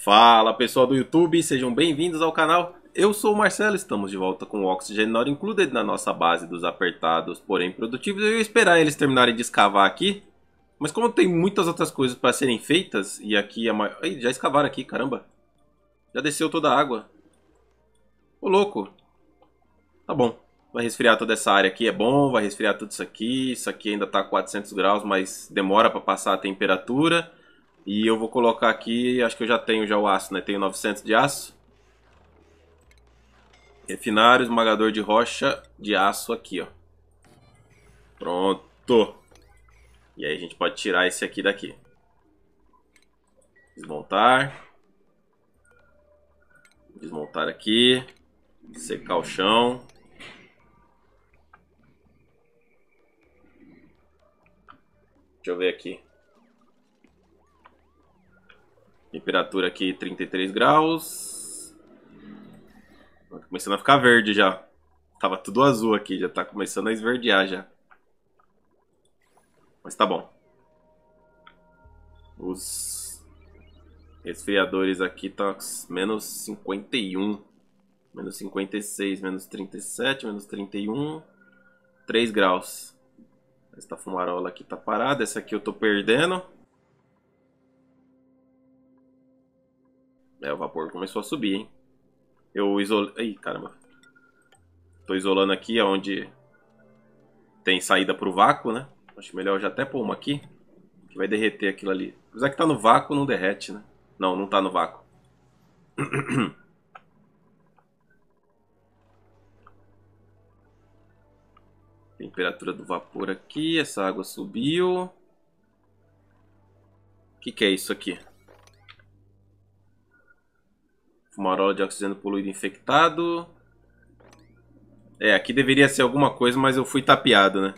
Fala pessoal do YouTube, sejam bem-vindos ao canal. Eu sou o Marcelo, estamos de volta com o Oxygen Not Included na nossa base dos apertados, porém produtivos. Eu ia esperar eles terminarem de escavar aqui, mas como tem muitas outras coisas para serem feitas, e aqui a maior... Ai, já escavaram aqui, caramba. Já desceu toda a água. Ô louco. Tá bom, vai resfriar toda essa área aqui, é bom, vai resfriar tudo isso aqui. Isso aqui ainda tá a 400 graus, mas demora para passar a temperatura. E eu vou colocar aqui, acho que eu já tenho já o aço, né? Tenho 900 de aço. Refinar, esmagador de rocha de aço aqui, ó. Pronto. E aí a gente pode tirar esse aqui daqui. Desmontar. Desmontar aqui. Secar o chão. Deixa eu ver aqui. Temperatura aqui 33 graus. Tá começando a ficar verde já. Tava tudo azul aqui, já tá começando a esverdear já. Mas tá bom. Os resfriadores aqui tá menos 51. Menos 56, menos 37, menos 31. 3 graus. Essa fumarola aqui tá parada, essa aqui eu tô perdendo. É, o vapor começou a subir, hein? Eu isolei... Ih, caramba. Tô isolando aqui onde tem saída pro vácuo, né? Acho melhor eu já até pôr uma aqui, que vai derreter aquilo ali. Apesar que tá no vácuo, não derrete, né? Não, não tá no vácuo. Temperatura do vapor aqui. Essa água subiu. O que é isso aqui? Fumarola de oxigênio poluído infectado. É, aqui deveria ser alguma coisa, mas eu fui tapeado, né?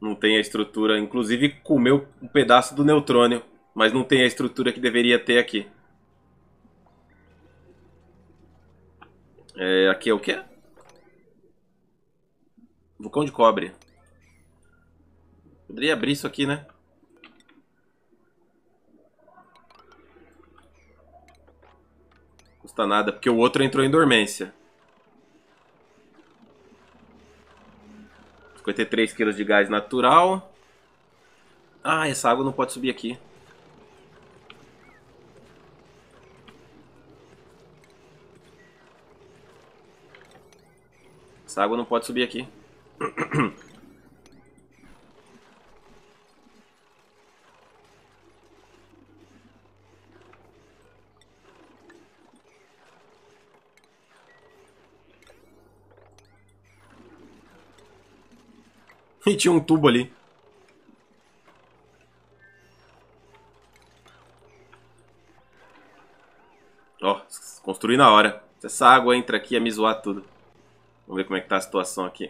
Não tem a estrutura. Inclusive, comeu um pedaço do neutrônio. Mas não tem a estrutura que deveria ter aqui. É, aqui é o quê? Vulcão de cobre. Poderia abrir isso aqui, né? Custa nada, porque o outro entrou em dormência. 53 kg de gás natural. Ah, essa água não pode subir aqui. Essa água não pode subir aqui. E tinha um tubo ali. Ó, construí na hora. Se essa água entra aqui, ia me zoar tudo. Vamos ver como é que tá a situação aqui.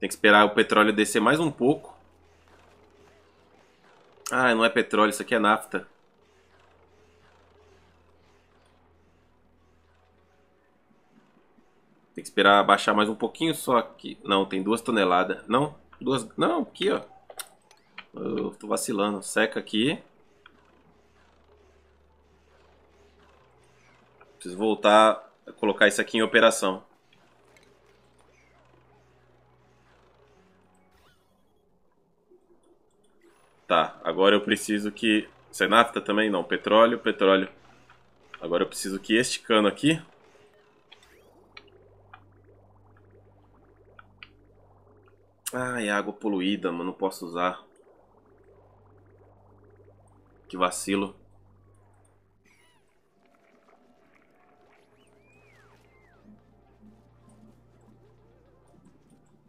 Tem que esperar o petróleo descer mais um pouco. Ah, não é petróleo, isso aqui é nafta. Tem que esperar baixar mais um pouquinho só aqui. Não, tem 2 toneladas. Não, duas... Não, aqui, ó. Eu tô vacilando. Seca aqui. Preciso voltar a colocar isso aqui em operação. Tá, agora eu preciso que... Isso é nafta também? Não, petróleo, petróleo. Agora eu preciso que este cano aqui... Ah, é água poluída, mano. Não posso usar. Que vacilo.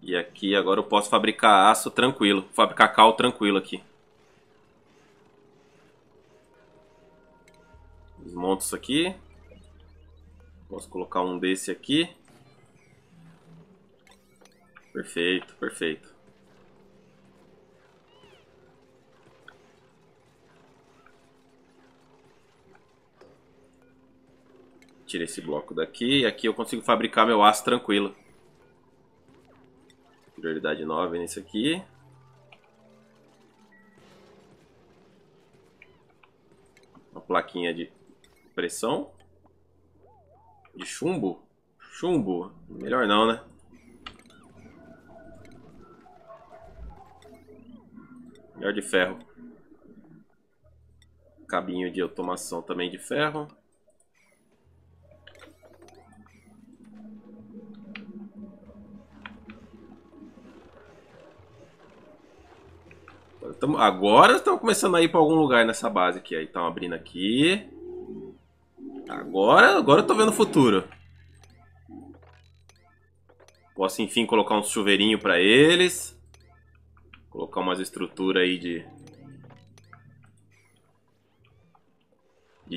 E aqui agora eu posso fabricar aço tranquilo. Fabricar cal tranquilo aqui. Desmonto isso aqui. Posso colocar um desse aqui. Perfeito, perfeito. Tirei esse bloco daqui e aqui eu consigo fabricar meu aço tranquilo. Prioridade 9 nesse aqui. Uma plaquinha de pressão. De chumbo? Chumbo? Melhor não, né? Melhor de ferro. Cabinho de automação também de ferro. Agora estamos começando a ir para algum lugar nessa base aqui. Aí estão abrindo aqui. Agora eu tô vendo o futuro. Posso enfim colocar um chuveirinho para eles. Colocar umas estruturas aí de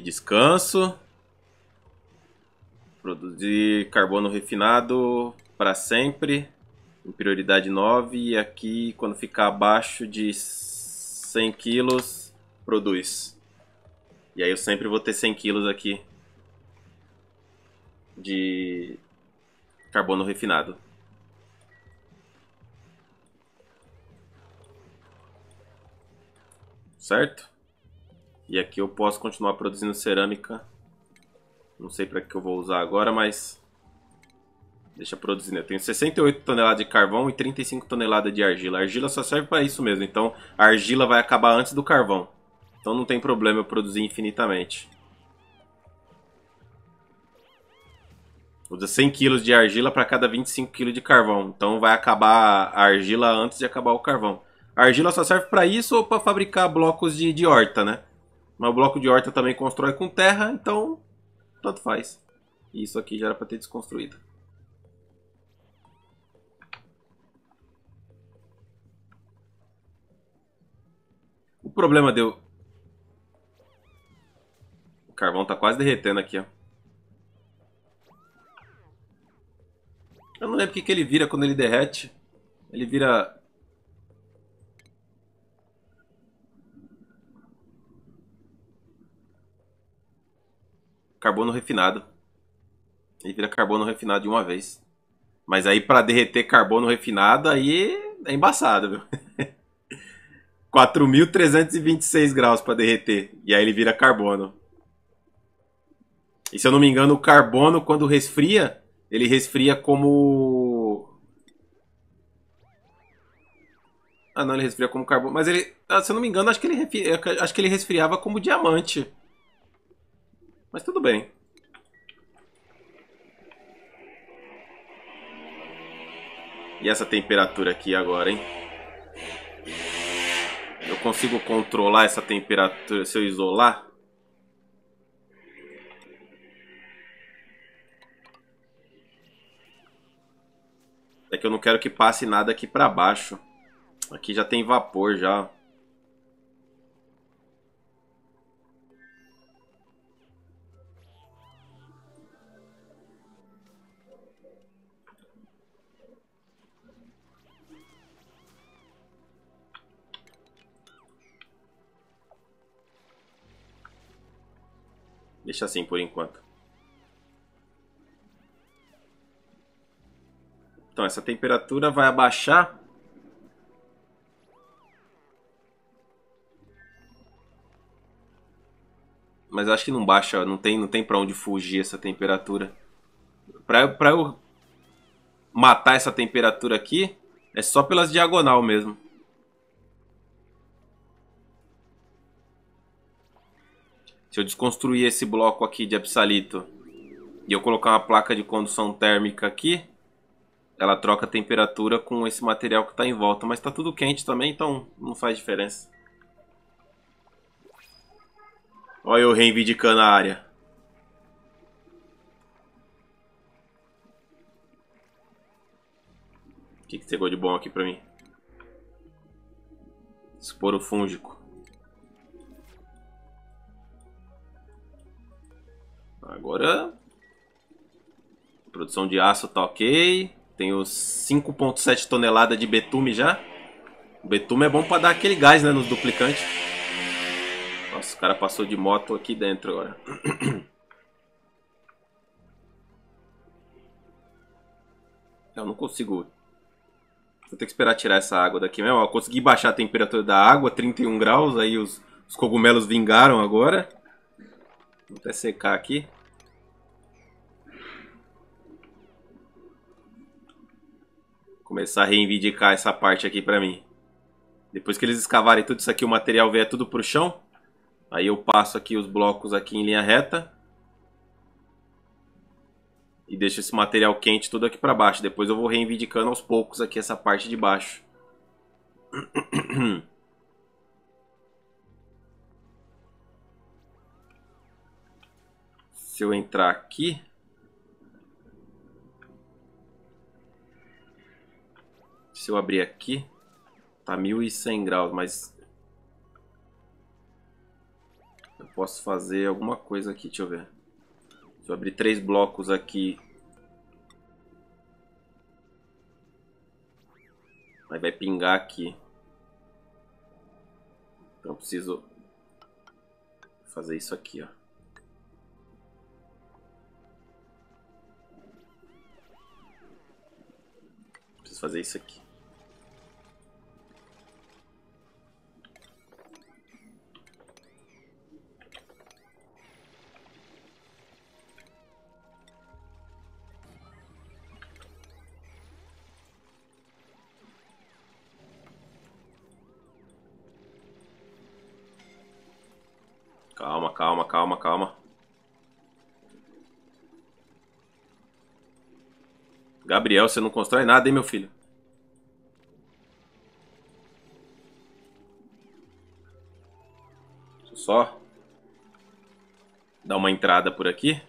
descanso. Produzir carbono refinado para sempre. Em prioridade 9. E aqui quando ficar abaixo de 100 quilos, produz. E aí eu sempre vou ter 100 quilos aqui de carbono refinado. Certo? E aqui eu posso continuar produzindo cerâmica. Não sei para que eu vou usar agora, mas deixa produzindo. Eu tenho 68 toneladas de carvão e 35 toneladas de argila. A argila só serve para isso mesmo, então a argila vai acabar antes do carvão. Então não tem problema eu produzir infinitamente. Usa 100 kg de argila para cada 25 kg de carvão. Então vai acabar a argila antes de acabar o carvão. A argila só serve para isso ou para fabricar blocos de horta, né? Mas o bloco de horta também constrói com terra, então tanto faz. E isso aqui já era para ter desconstruído. O problema deu... O carvão tá quase derretendo aqui, ó. Eu não lembro o que ele vira quando ele derrete. Ele vira... carbono refinado. Ele vira carbono refinado de uma vez. Mas aí pra derreter carbono refinado, aí é embaçado, viu? 4.326 graus pra derreter. E aí ele vira carbono. E se eu não me engano, o carbono, quando resfria, ele resfria como... Ah, não, ele resfria como carbono. Mas ele... Ah, se eu não me engano, acho que ele resfriava como diamante. Mas tudo bem. E essa temperatura aqui agora, hein? Eu consigo controlar essa temperatura se eu isolar? É que eu não quero que passe nada aqui pra baixo. Aqui já tem vapor já. Deixa assim por enquanto. Então, essa temperatura vai abaixar. Mas eu acho que não baixa, não tem pra onde fugir essa temperatura. Pra eu matar essa temperatura aqui, é só pelas diagonal mesmo. Se eu desconstruir esse bloco aqui de absalito e eu colocar uma placa de condução térmica aqui, ela troca a temperatura com esse material que está em volta. Mas está tudo quente também, então não faz diferença. Olha eu reivindicando a área. O que chegou de bom aqui para mim? Esporo fúngico. Agora, produção de aço tá ok. Tenho 5.7 toneladas de betume já. O betume é bom pra dar aquele gás, né, nos duplicantes. Nossa, o cara passou de moto aqui dentro agora. Eu não consigo. Vou ter que esperar tirar essa água daqui mesmo. Eu consegui baixar a temperatura da água, 31 graus. Aí os cogumelos vingaram agora. Vou até secar aqui. Começar a reivindicar essa parte aqui pra mim. Depois que eles escavarem tudo isso aqui, o material vier tudo pro chão. Aí eu passo aqui os blocos aqui em linha reta. E deixo esse material quente tudo aqui pra baixo. Depois eu vou reivindicando aos poucos aqui essa parte de baixo. Se eu entrar aqui... Se eu abrir aqui, tá 1100 graus, mas eu posso fazer alguma coisa aqui, deixa eu ver. Se eu abrir 3 blocos aqui, aí vai pingar aqui. Então eu preciso fazer isso aqui, ó. Preciso fazer isso aqui. Calma, calma, calma, calma. Gabriel, você não constrói nada, hein, meu filho? Deixa eu só dar uma entrada por aqui.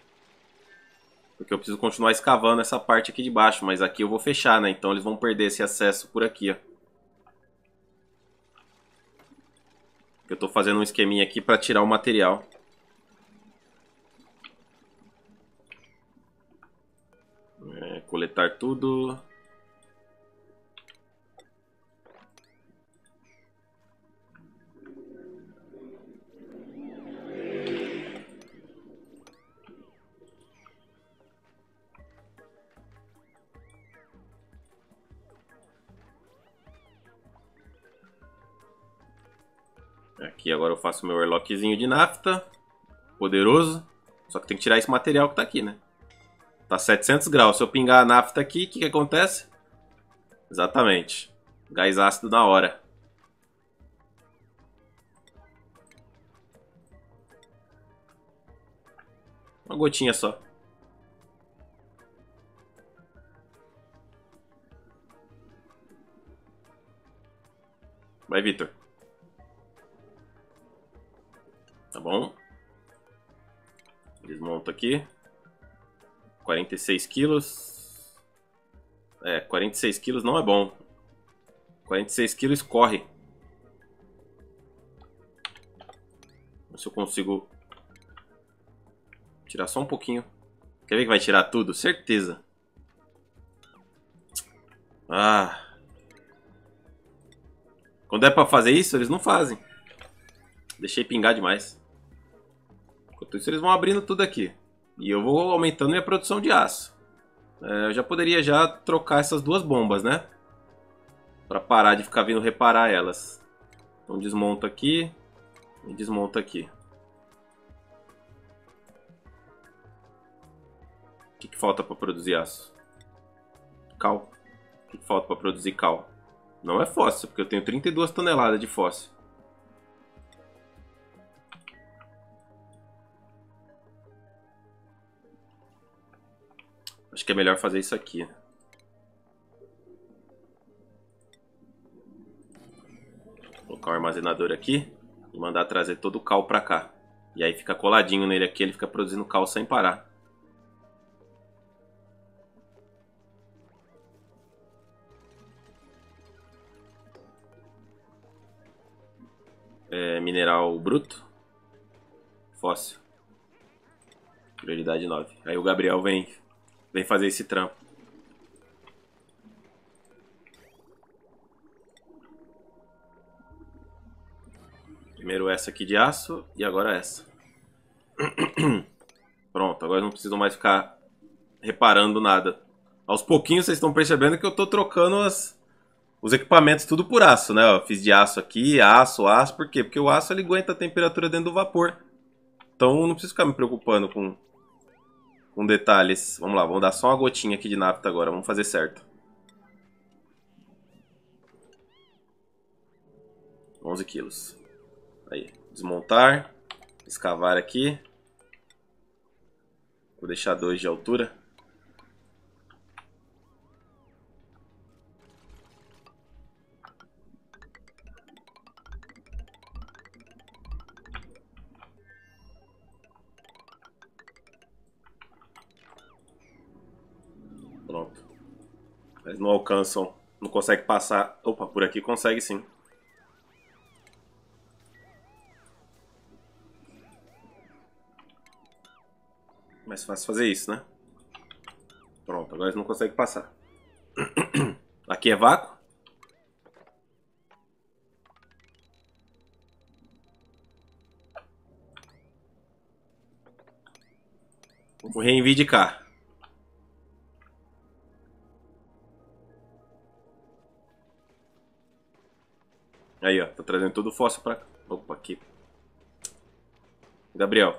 Porque eu preciso continuar escavando essa parte aqui de baixo. Mas aqui eu vou fechar, né? Então eles vão perder esse acesso por aqui, ó. Eu tô fazendo um esqueminha aqui para tirar o material. Coletar tudo. Aqui agora eu faço meu airlockzinho de nafta, poderoso, só que tem que tirar esse material que tá aqui, né? Tá 700 graus, se eu pingar a nafta aqui, o que que acontece? Exatamente, gás ácido na hora. Uma gotinha só. Vai, Victor. Tá bom? Desmonto aqui. 46 quilos. 46 quilos não é bom. 46 quilos corre. Vamos ver se eu consigo tirar só um pouquinho. Quer ver que vai tirar tudo? Certeza. Ah. Quando é pra fazer isso, eles não fazem. Deixei pingar demais. Enquanto isso, eles vão abrindo tudo aqui. E eu vou aumentando minha produção de aço. Eu já poderia já trocar essas duas bombas, né? Pra parar de ficar vindo reparar elas. Então desmonto aqui. E desmonto aqui. O que que falta pra produzir aço? Cal. O que que falta pra produzir cal? Não é fóssil, porque eu tenho 32 toneladas de fóssil. Acho que é melhor fazer isso aqui. Vou colocar um armazenador aqui e mandar trazer todo o cal pra cá. E aí fica coladinho nele aqui, ele fica produzindo cal sem parar. Mineral bruto. Fóssil. Prioridade 9. Aí o Gabriel vem fazer esse trampo. Primeiro essa aqui de aço e agora essa. Pronto, agora não preciso mais ficar reparando nada. Aos pouquinhos vocês estão percebendo que eu estou trocando os equipamentos tudo por aço, né? Eu fiz de aço aqui, aço, aço. Por quê? Porque o aço ele aguenta a temperatura dentro do vapor. Então não preciso ficar me preocupando com detalhes. Vamos lá, vamos dar só uma gotinha aqui de napta agora, vamos fazer certo. 11 quilos. Aí, desmontar, escavar aqui. Vou deixar 2 de altura. Pronto. Mas não alcançam, não consegue passar. Opa, por aqui consegue sim. Mais fácil fazer isso, né? Pronto, agora eles não conseguem passar. Aqui é vácuo. Vou reivindicar. Aí, ó, tá trazendo todo o fósforo pra cá. Opa, aqui. Gabriel.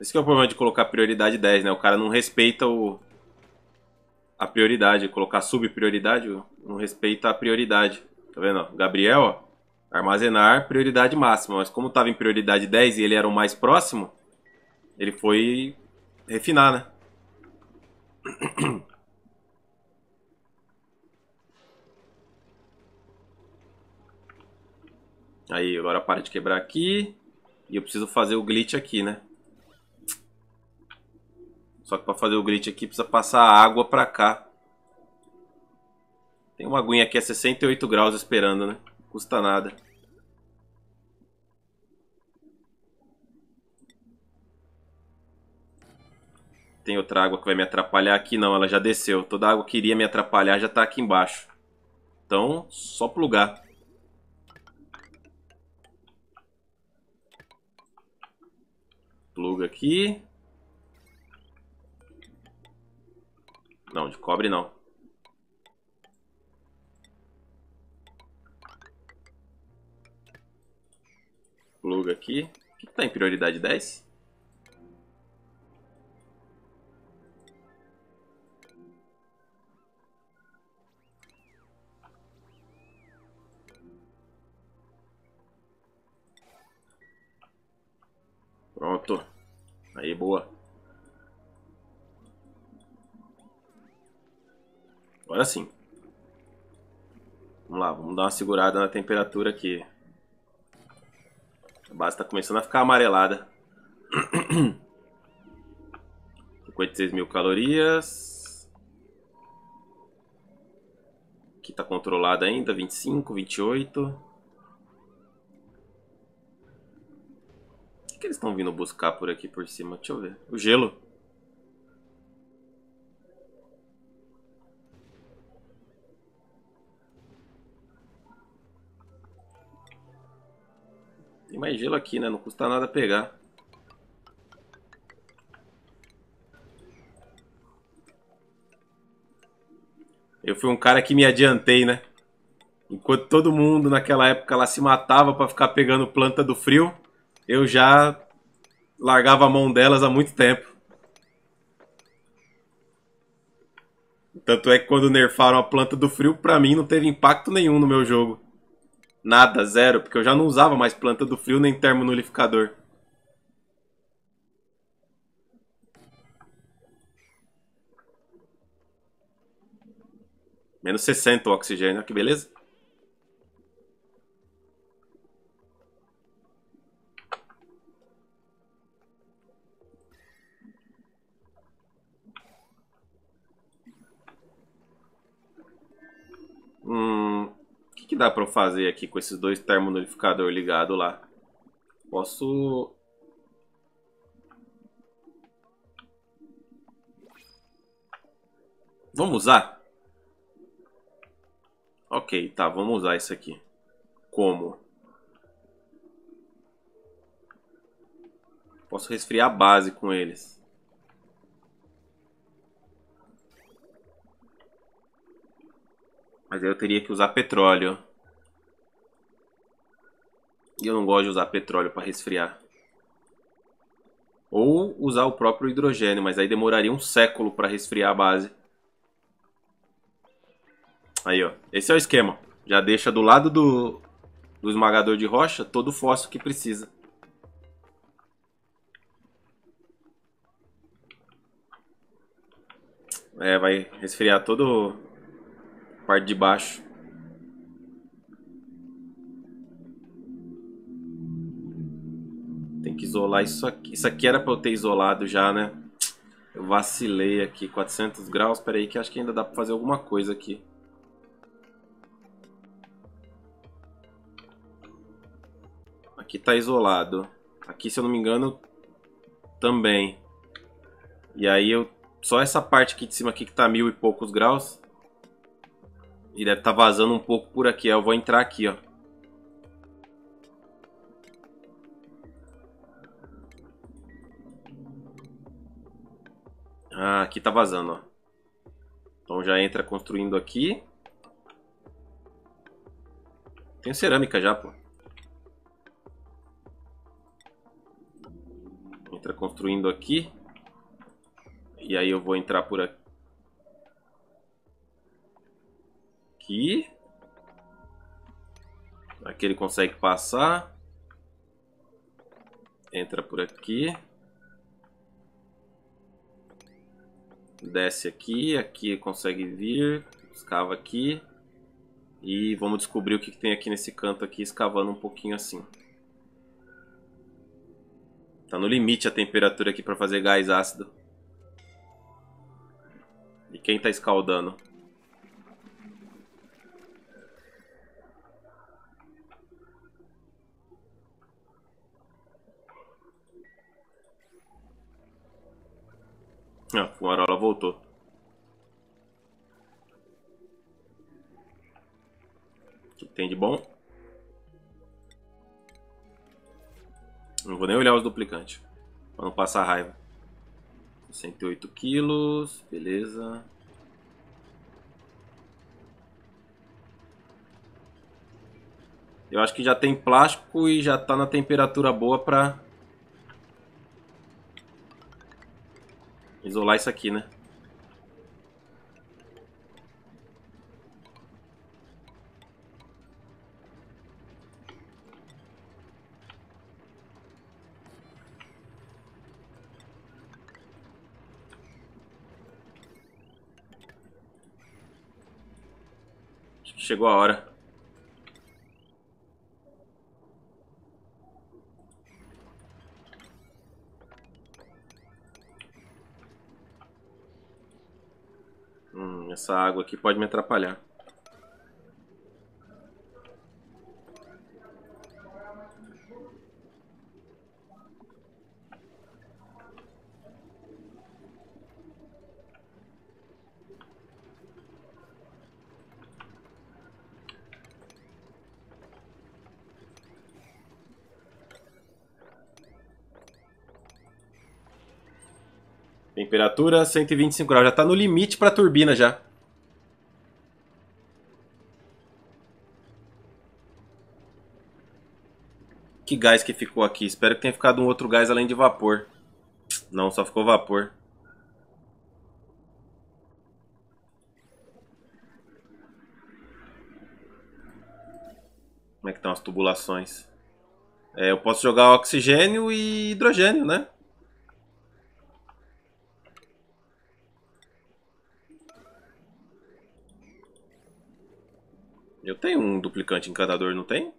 Esse que é o problema de colocar prioridade 10, né? O cara não respeita a prioridade. Colocar subprioridade, não respeita a prioridade. Tá vendo? Gabriel, ó, armazenar prioridade máxima. Mas como estava em prioridade 10 e ele era o mais próximo, ele foi refinar, né? Aí, agora para de quebrar aqui. E eu preciso fazer o glitch aqui, né? Só que para fazer o glitch aqui precisa passar a água para cá. Tem uma aguinha aqui a 68 graus esperando, né? Não custa nada. Tem outra água que vai me atrapalhar aqui? Não, ela já desceu. Toda a água que iria me atrapalhar já está aqui embaixo. Então, só plugar. Pluga aqui. Não, de cobre não. Pluga aqui. O que tá em prioridade 10? Pronto. Aí, boa. Agora sim. Vamos lá, vamos dar uma segurada na temperatura aqui. A base está começando a ficar amarelada. 56 mil calorias. Aqui está controlado ainda, 25, 28. O que eles estão vindo buscar por aqui por cima? Deixa eu ver. O gelo. Tem mais gelo aqui, né? Não custa nada pegar. Eu fui um cara que me adiantei, né? Enquanto todo mundo naquela época lá se matava pra ficar pegando planta do frio, eu já largava a mão delas há muito tempo. Tanto é que quando nerfaram a planta do frio, pra mim não teve impacto nenhum no meu jogo. Nada, zero, porque eu já não usava mais planta do frio nem termo-nulificador. Menos 60 o oxigênio, olha que beleza. O que dá para eu fazer aqui com esses dois termo-nulificadores ligados lá? Posso... Vamos usar? Ok, tá, vamos usar isso aqui. Como? Posso resfriar a base com eles. Mas aí eu teria que usar petróleo. E eu não gosto de usar petróleo para resfriar. Ou usar o próprio hidrogênio, mas aí demoraria um século para resfriar a base. Aí, ó. Esse é o esquema. Já deixa do lado do esmagador de rocha todo o fóssil que precisa. É, vai resfriar toda a parte de baixo. Tem que isolar isso aqui. Isso aqui era para eu ter isolado já, né? Eu vacilei aqui. 400 graus. Espera aí que acho que ainda dá para fazer alguma coisa aqui. Aqui tá isolado. Aqui, se eu não me engano, também. E aí eu... Só essa parte aqui de cima aqui que tá 1000 e poucos graus. E deve estar vazando um pouco por aqui. Eu vou entrar aqui, ó. Ah, aqui tá vazando, ó. Então já entra construindo aqui. Tem cerâmica já, pô. Entra construindo aqui. E aí eu vou entrar por aqui. Aqui ele consegue passar. Entra por aqui. Desce aqui. Aqui ele consegue vir. Escava aqui. E vamos descobrir o que tem aqui nesse canto aqui, escavando um pouquinho assim. Tá no limite a temperatura aqui para fazer gás ácido. E quem tá escaldando? Ah, a fumarola voltou. O que tem de bom? Não vou nem olhar os duplicantes, para não passar raiva. 108 quilos, beleza. Eu acho que já tem plástico e já tá na temperatura boa pra isolar isso aqui, né? Chegou a hora. Essa água aqui pode me atrapalhar. Temperatura 125 graus, já está no limite para a turbina já. Que gás que ficou aqui? Espero que tenha ficado um outro gás além de vapor. Não, só ficou vapor. Como é que estão as tubulações? É, eu posso jogar oxigênio e hidrogênio, né? Eu tenho um duplicante encantador, não tem?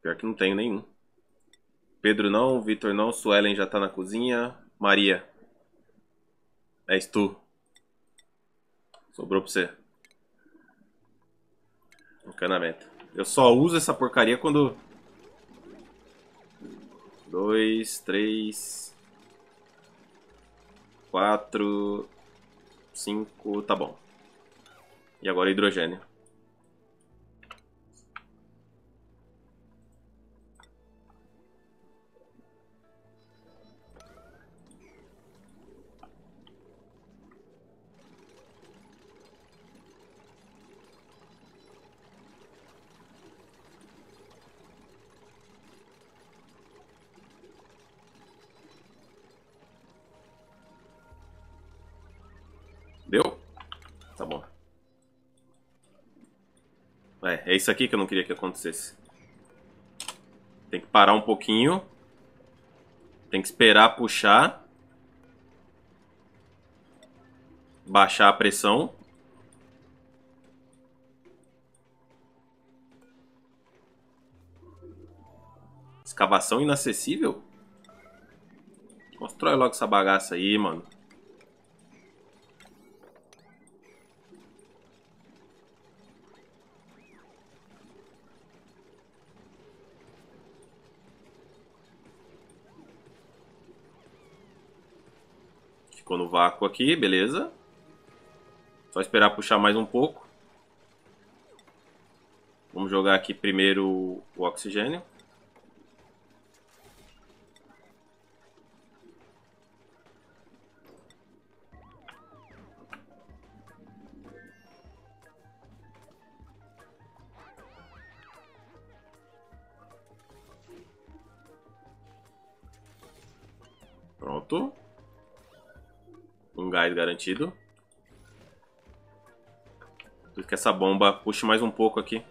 Pior que não tenho nenhum. Pedro não, Vitor não, Suelen já tá na cozinha. Maria. És tu. Sobrou pra você. Encanamento. Eu só uso essa porcaria quando... 2, 3, 4, 5, tá bom. E agora hidrogênio. É isso aqui que eu não queria que acontecesse. Tem que parar um pouquinho. Tem que esperar puxar. Baixar a pressão. Escavação inacessível? Constrói logo essa bagaça aí, mano. Ficou no vácuo aqui, beleza. Só esperar puxar mais um pouco. Vamos jogar aqui primeiro o oxigênio. Pronto. Um gás garantido. Preciso que essa bomba puxe mais um pouco aqui.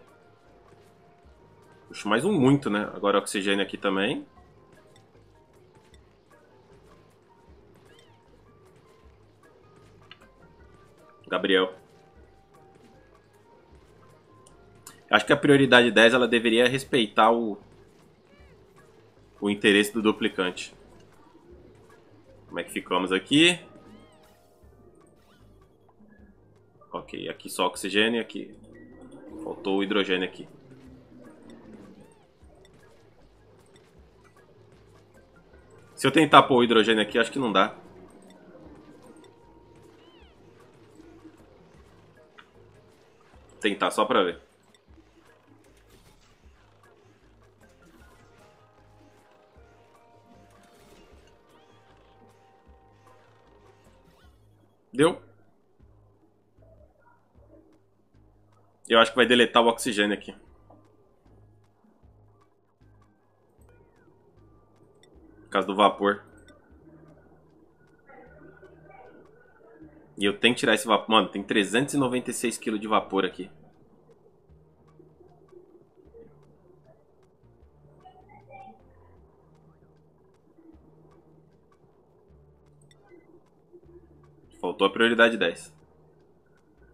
Puxe mais um muito, né? Agora oxigênio aqui também. Gabriel. Acho que a prioridade 10 ela deveria respeitar o interesse do duplicante. Como é que ficamos aqui? Ok, aqui só oxigênio, aqui. Faltou o hidrogênio aqui. Se eu tentar pôr o hidrogênio aqui, acho que não dá. Vou tentar só pra ver. Deu? Eu acho que vai deletar o oxigênio aqui. Por causa do vapor. E eu tenho que tirar esse vapor. Mano, tem 396 kg de vapor aqui. Faltou a prioridade 10.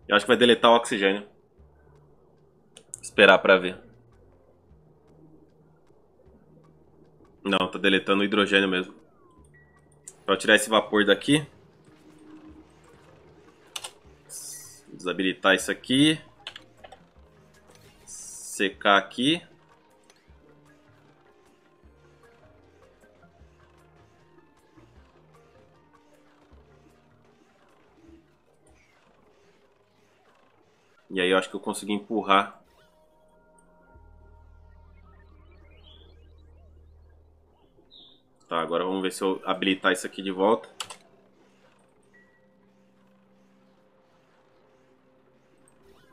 Eu acho que vai deletar o oxigênio. Esperar pra ver. Não, tá deletando o hidrogênio mesmo. Pra eu tirar esse vapor daqui. Desabilitar isso aqui. Secar aqui. E aí eu acho que eu consegui empurrar. Tá, agora vamos ver se eu habilitar isso aqui de volta.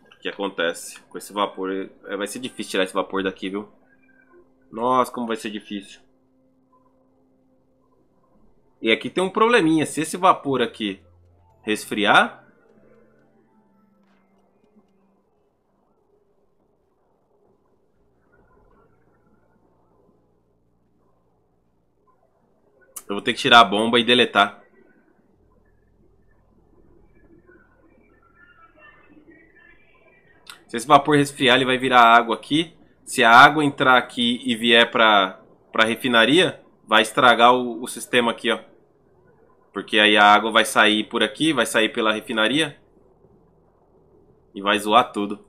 O que acontece? Com esse vapor, vai ser difícil tirar esse vapor daqui, viu? Nossa, como vai ser difícil. E aqui tem um probleminha. Se esse vapor aqui resfriar... eu vou ter que tirar a bomba e deletar. Se esse vapor resfriar, ele vai virar água aqui. Se a água entrar aqui e vier pra refinaria, vai estragar o sistema aqui, ó. Porque aí a água vai sair por aqui, vai sair pela refinaria. E vai zoar tudo.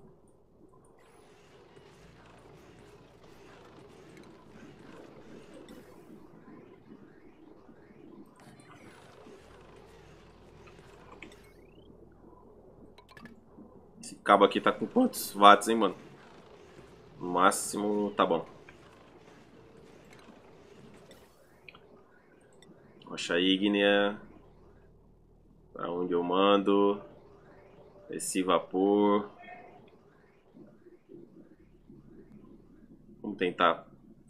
O cabo aqui tá com quantos watts, hein, mano? No máximo, tá bom. Rocha ígnea. Pra onde eu mando? Esse vapor. Vamos tentar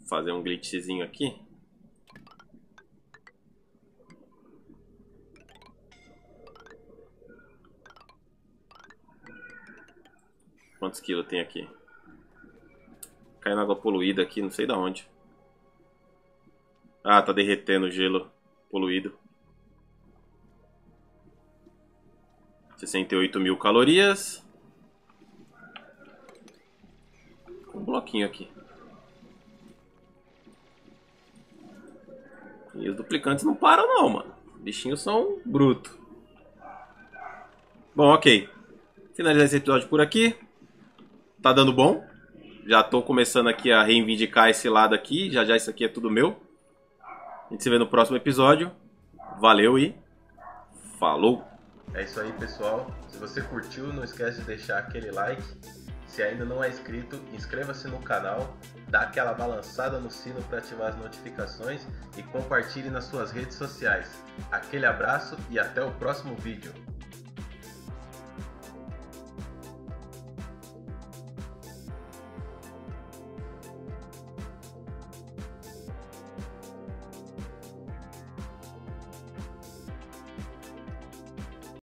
fazer um glitchzinho aqui. Quantos quilos tem aqui? Caindo água poluída aqui, não sei da onde. Ah, tá derretendo o gelo poluído. 68.000 calorias. Um bloquinho aqui. E os duplicantes não param não, mano. Bichinhos são brutos. Bom, ok. Finalizar esse episódio por aqui. Tá dando bom. Já tô começando aqui a reivindicar esse lado aqui. Já já isso aqui é tudo meu. A gente se vê no próximo episódio. Valeu e falou! É isso aí, pessoal. Se você curtiu, não esquece de deixar aquele like. Se ainda não é inscrito, inscreva-se no canal, dá aquela balançada no sino para ativar as notificações e compartilhe nas suas redes sociais. Aquele abraço e até o próximo vídeo.